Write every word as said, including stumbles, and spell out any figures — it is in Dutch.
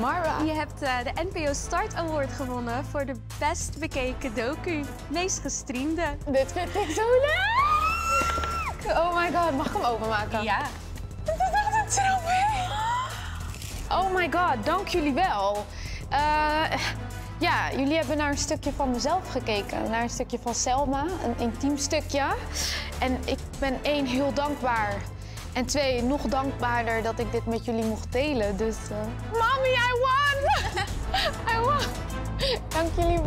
Marwa. Je hebt uh, de N P O Start Award gewonnen voor de best bekeken docu, meest gestreamde. Dit vind ik zo leuk! Oh my god, mag ik hem openmaken? Ja. Dit is echt een trofee! Oh my god, dank jullie wel. Uh, ja, jullie hebben naar een stukje van mezelf gekeken. Naar een stukje van Selma, een intiem stukje. En ik ben één, heel dankbaar. En twee, nog dankbaarder dat ik dit met jullie mocht delen. Dus, uh... Mommy, I won! I won! Dank jullie wel.